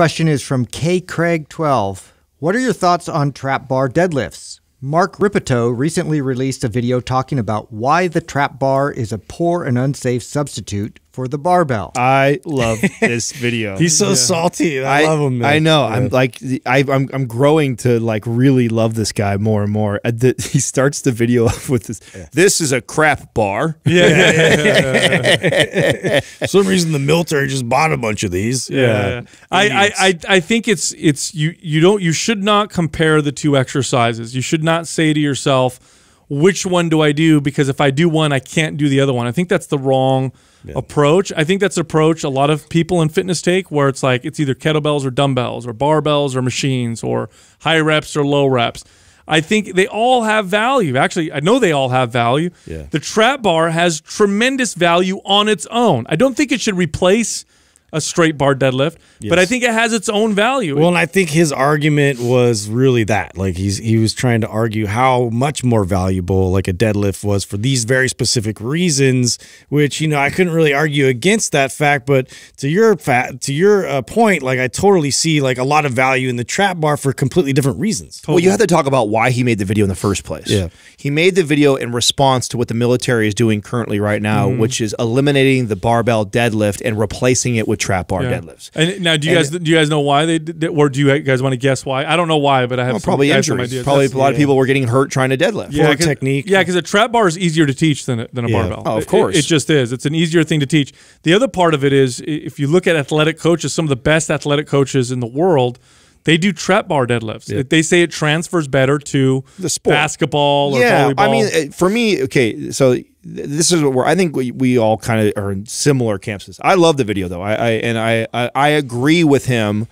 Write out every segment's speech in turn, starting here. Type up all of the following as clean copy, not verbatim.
question is from KCraig12. What are your thoughts on trap bar deadlifts? Mark Rippetoe recently released a video talking about why the trap bar is a poor and unsafe substitute for the barbell. I love this video. He's so salty. I love him, man. I know. Yeah. I'm like, I'm growing to like really love this guy more and more. He starts the video off with this. Yeah. This is a crap bar. Yeah. For some reason, the military just bought a bunch of these. Yeah. I think it's you should not compare the two exercises. You should not say to yourself, which one do I do? Because if I do one, I can't do the other one. I think that's the wrong approach. I think that's the approach a lot of people in fitness take, where it's like it's either kettlebells or dumbbells or barbells or machines or high reps or low reps. I think they all have value. Actually, I know they all have value. Yeah. The trap bar has tremendous value on its own. I don't think it should replace a straight bar deadlift, but I think it has its own value. Well, and I think his argument was really that. Like he was trying to argue how much more valuable like a deadlift was for these very specific reasons, which, you know, I couldn't really argue against that fact, but to your point, like I totally see like a lot of value in the trap bar for completely different reasons. Totally. Well, you have to talk about why he made the video in the first place. Yeah. He made the video in response to what the military is doing currently right now, which is eliminating the barbell deadlift and replacing it with trap bar deadlifts. And now, do you guys know why they did, or do you guys want to guess why? I don't know why, but I have some ideas. Probably a lot of people were getting hurt trying to deadlift. Yeah, technique. Yeah, because a trap bar is easier to teach than a barbell. Oh, of course. It just is. It's an easier thing to teach. The other part of it is, if you look at athletic coaches, some of the best athletic coaches in the world, they do trap bar deadlifts. Yeah. They say it transfers better to the sport. Basketball or volleyball. I mean, for me, okay, so this is where I think we all kind of are in similar camps. I love the video, though. I agree with him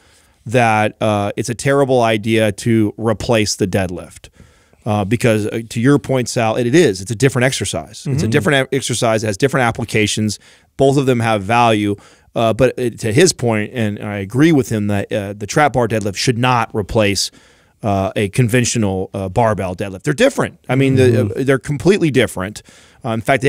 that it's a terrible idea to replace the deadlift. Because to your point, Sal, it is. It's a different exercise. It's a different exercise. It has different applications. Both of them have value. But to his point, and I agree with him, that the trap bar deadlift should not replace a conventional barbell deadlift. They're different. I mean, they're completely different. In fact,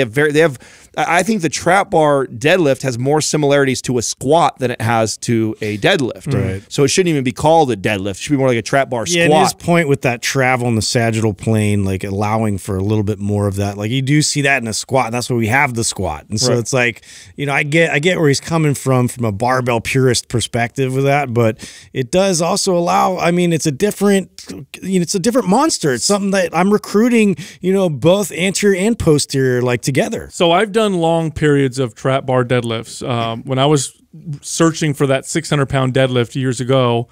I think the trap bar deadlift has more similarities to a squat than it has to a deadlift. Right. So it shouldn't even be called a deadlift. It should be more like a trap bar squat. Yeah, and his point with that travel in the sagittal plane, like allowing for a little bit more of that. Like you do see that in a squat, and that's why we have the squat. And so it's like, you know, I get where he's coming from a barbell purist perspective with that, but it does also allow, I mean, it's a different, you know, it's a different monster. It's something that I'm recruiting, you know, both anterior and posterior, like together. So I've done long periods of trap bar deadlifts. When I was searching for that 600-pound deadlift years ago,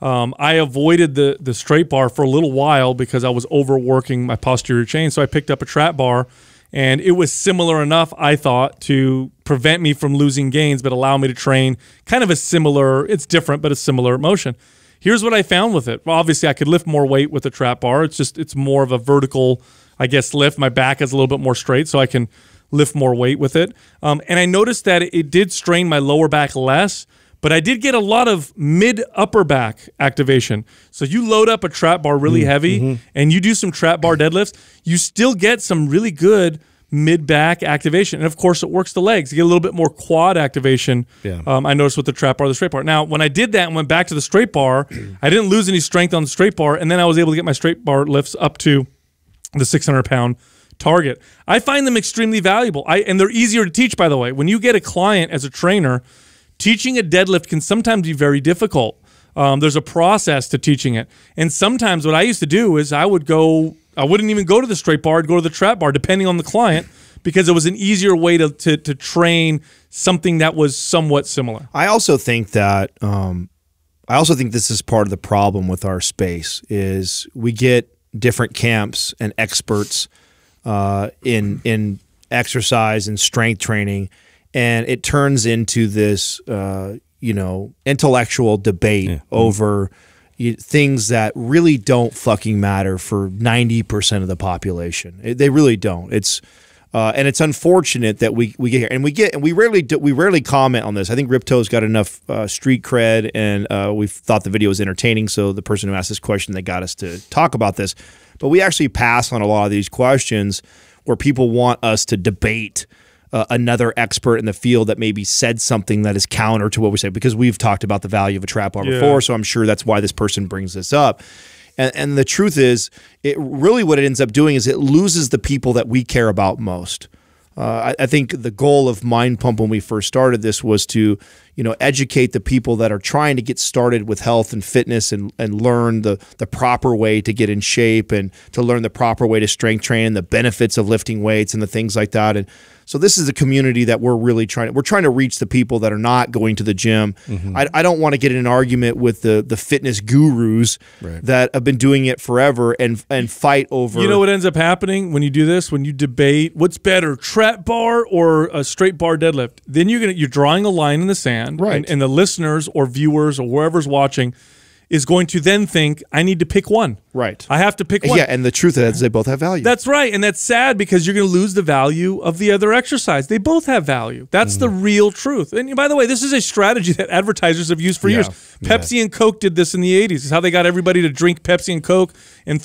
I avoided the straight bar for a little while because I was overworking my posterior chain. So I picked up a trap bar, and it was similar enough, I thought, to prevent me from losing gains but allow me to train kind of a similar, it's different, but a similar motion. Here's what I found with it. Well, obviously, I could lift more weight with a trap bar. It's just, it's more of a vertical, I guess, lift. My back is a little bit more straight, so I can lift more weight with it. And I noticed that it did strain my lower back less, but I did get a lot of mid-upper back activation. So you load up a trap bar really heavy, and you do some trap bar deadlifts, you still get some really good mid-back activation. And, of course, it works the legs. You get a little bit more quad activation, I noticed, with the trap bar, the straight bar. Now, when I did that and went back to the straight bar, I didn't lose any strength on the straight bar, and then I was able to get my straight bar lifts up to the 600-pound target. I find them extremely valuable. And they're easier to teach, by the way. When you get a client as a trainer, teaching a deadlift can sometimes be very difficult. There's a process to teaching it. And sometimes what I used to do is I wouldn't even go to the straight bar, I'd go to the trap bar, depending on the client, because it was an easier way to train something that was somewhat similar. I also think that this is part of the problem with our space, is we get different camps and experts in exercise and strength training, and it turns into this you know, intellectual debate over things that really don't fucking matter for 90% of the population. They really don't. It's and it's unfortunate that we get here, and we rarely comment on this. I think Rippetoe's got enough street cred, and we thought the video was entertaining. So the person who asked this question, they got us to talk about this, but we actually pass on a lot of these questions where people want us to debate another expert in the field that maybe said something that is counter to what we say, because we've talked about the value of a trap bar before, so I'm sure that's why this person brings this up. And the truth is, it really what it ends up doing is it loses the people that we care about most. I think the goal of Mind Pump when we first started this was to, educate the people that are trying to get started with health and fitness and learn the proper way to get in shape and to learn the proper way to strength train and the benefits of lifting weights and the things like that. And so this is a community that we're really trying to reach the people that are not going to the gym. Mm-hmm. I don't want to get in an argument with the fitness gurus that have been doing it forever and fight over. You know what ends up happening when you do this, when you debate what's better, trap bar or a straight bar deadlift? Then you're drawing a line in the sand, and the listeners or viewers or whoever's watching is going to then think, I need to pick one. I have to pick one. Yeah, and the truth is they both have value. That's right, and that's sad because you're going to lose the value of the other exercise. They both have value. That's the real truth. And by the way, this is a strategy that advertisers have used for years. Pepsi and Coke did this in the 80s. It's how they got everybody to drink Pepsi and Coke and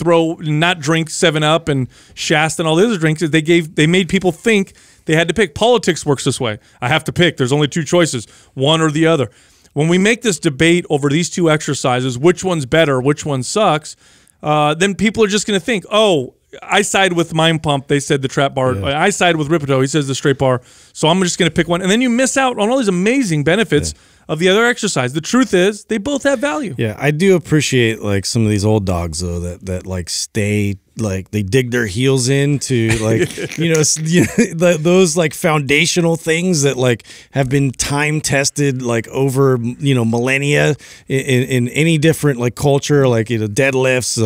not drink 7-Up and Shasta and all the other drinks. They made people think they had to pick. Politics works this way. I have to pick. There's only two choices, one or the other. When we make this debate over these two exercises, which one's better, which one sucks, then people are just going to think, oh, I side with Mind Pump. They said the trap bar. I side with Rippetoe. He says the straight bar. So I'm just going to pick one. And then you miss out on all these amazing benefits of the other exercise. The truth is they both have value. Yeah, I do appreciate like some of these old dogs though that like stay they dig their heels into like those like foundational things that like have been time tested like over millennia in any different like culture, like deadlifts,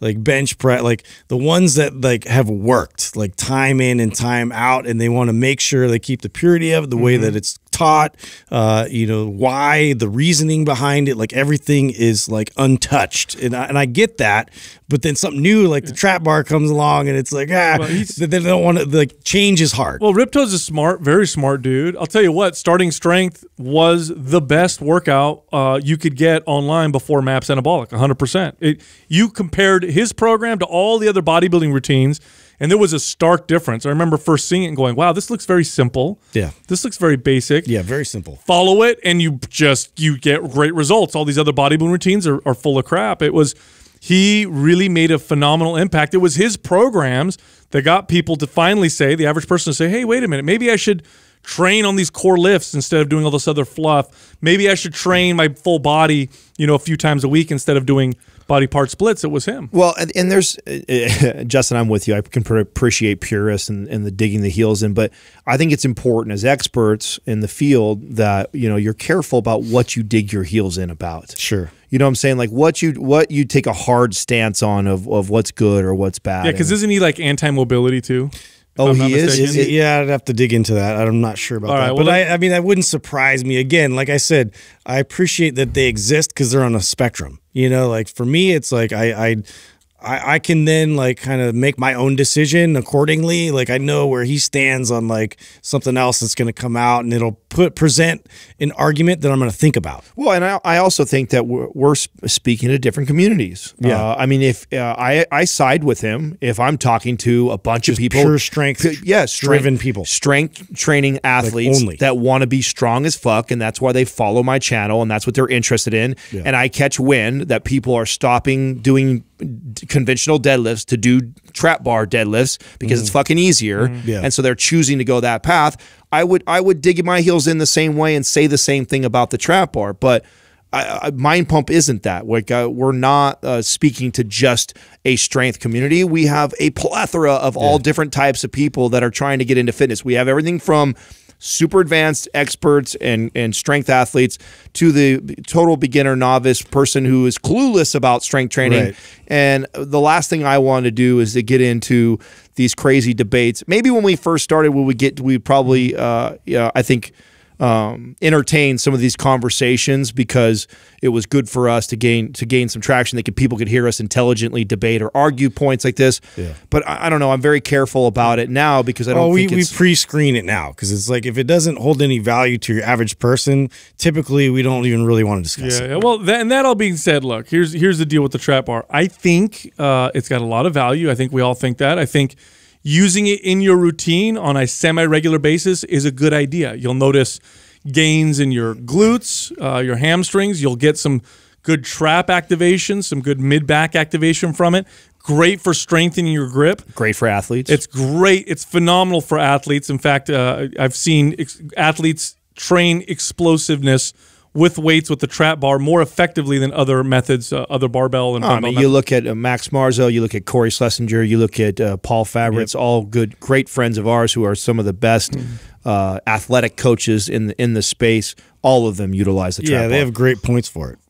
like bench press, like the ones that like have worked like time in and time out, and they want to make sure they keep the purity of it, the way that it's taught, why, the reasoning behind it, like everything is like untouched, and I get that. But then something new like the trap bar comes along and it's like, they don't want to, like, change is hard. Well, Rippetoe's a smart, very smart dude. I'll tell you what, Starting Strength was the best workout you could get online before Maps Anabolic, 100%. You compared his program to all the other bodybuilding routines, and there was a stark difference. I remember first seeing it and going, wow, this looks very simple. Yeah. This looks very basic. Yeah, very simple. Follow it, and you get great results. All these other bodybuilding routines are full of crap. He really made a phenomenal impact. It was his programs that got people to finally say, the average person to say, hey, wait a minute, maybe I should train on these core lifts instead of doing all this other fluff. Maybe I should train my full body, a few times a week instead of doing body part splits. It was him. Well, and there's, Justin, I'm with you. I can appreciate purists and the digging the heels in, but I think it's important as experts in the field that, you're careful about what you dig your heels in about. Sure. You know what I'm saying? Like what you take a hard stance on of what's good or what's bad. Yeah, because isn't he like anti-mobility too? Oh, he is? Yeah, I'd have to dig into that. I'm not sure about that. But I mean, that wouldn't surprise me. Again, like I said, I appreciate that they exist because they're on a spectrum. Like for me, it's like I can then like kind of make my own decision accordingly. Like I know where he stands on like something else that's going to come out, and it'll present an argument that I'm going to think about. Well, and I also think that we're speaking to different communities. Yeah, I mean, if I side with him, if I'm talking to a bunch of people, pure strength, driven people, strength training athletes like that want to be strong as fuck, and that's why they follow my channel, and that's what they're interested in. Yeah. And I catch wind that people are stopping doing conventional deadlifts to do trap bar deadlifts because it's fucking easier, and so they're choosing to go that path. I would dig my heels in the same way and say the same thing about the trap bar, but Mind Pump isn't that. Like we're not speaking to just a strength community. We have a plethora of all different types of people that are trying to get into fitness. We have everything from super advanced experts and strength athletes to the total beginner novice person who is clueless about strength training. And the last thing I want to do is to get into these crazy debates. Maybe when we first started, we probably, I think, entertain some of these conversations because it was good for us to gain some traction that people could hear us intelligently debate or argue points like this. Yeah. But I don't know. I'm very careful about it now because I don't think we pre-screen it now because it's like if it doesn't hold any value to your average person, typically we don't even really want to discuss it. Yeah. Well, that all being said, look, here's the deal with the trap bar. I think it's got a lot of value. I think we all think that. I think Using it in your routine on a semi-regular basis is a good idea. You'll notice gains in your glutes, your hamstrings. You'll get some good trap activation, some good mid-back activation from it. Great for strengthening your grip. Great for athletes. It's great. It's phenomenal for athletes. In fact, I've seen athletes train explosiveness with weights with the trap bar more effectively than other methods, other barbell and I mean, you look at Max Marzo, you look at Corey Schlesinger, you look at Paul Fabritz, all good, great friends of ours who are some of the best athletic coaches in the space. All of them utilize the trap bar. Yeah, they have great points for it.